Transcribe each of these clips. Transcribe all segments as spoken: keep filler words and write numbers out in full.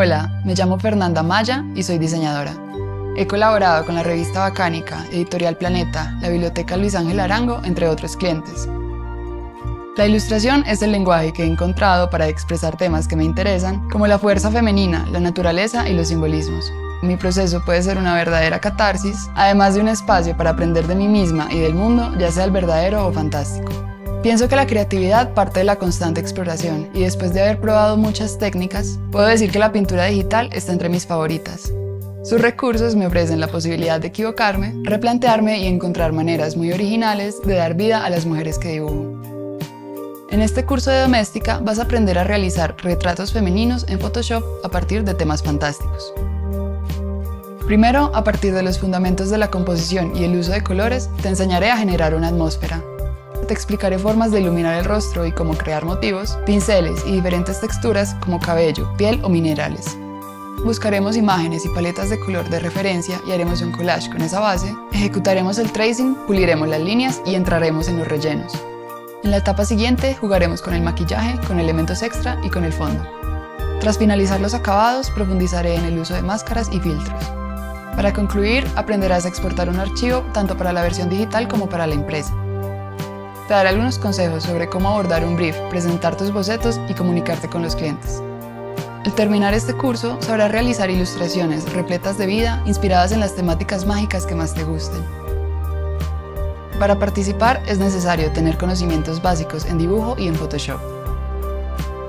Hola, me llamo Fernanda Maya y soy diseñadora. He colaborado con la revista Bacánica, Editorial Planeta, la Biblioteca Luis Ángel Arango, entre otros clientes. La ilustración es el lenguaje que he encontrado para expresar temas que me interesan, como la fuerza femenina, la naturaleza y los simbolismos. Mi proceso puede ser una verdadera catarsis, además de un espacio para aprender de mí misma y del mundo, ya sea el verdadero o fantástico. Pienso que la creatividad parte de la constante exploración, y después de haber probado muchas técnicas, puedo decir que la pintura digital está entre mis favoritas. Sus recursos me ofrecen la posibilidad de equivocarme, replantearme y encontrar maneras muy originales de dar vida a las mujeres que dibujo. En este curso de Domestika vas a aprender a realizar retratos femeninos en Photoshop a partir de temas fantásticos. Primero, a partir de los fundamentos de la composición y el uso de colores, te enseñaré a generar una atmósfera. Te explicaré formas de iluminar el rostro y cómo crear motivos, pinceles y diferentes texturas como cabello, piel o minerales. Buscaremos imágenes y paletas de color de referencia y haremos un collage con esa base, ejecutaremos el tracing, puliremos las líneas y entraremos en los rellenos. En la etapa siguiente jugaremos con el maquillaje, con elementos extra y con el fondo. Tras finalizar los acabados, profundizaré en el uso de máscaras y filtros. Para concluir, aprenderás a exportar un archivo tanto para la versión digital como para la impresa. Te daré algunos consejos sobre cómo abordar un brief, presentar tus bocetos y comunicarte con los clientes. Al terminar este curso, sabrás realizar ilustraciones repletas de vida inspiradas en las temáticas mágicas que más te gusten. Para participar es necesario tener conocimientos básicos en dibujo y en Photoshop.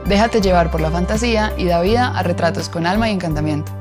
Déjate llevar por la fantasía y da vida a retratos con alma y encantamiento.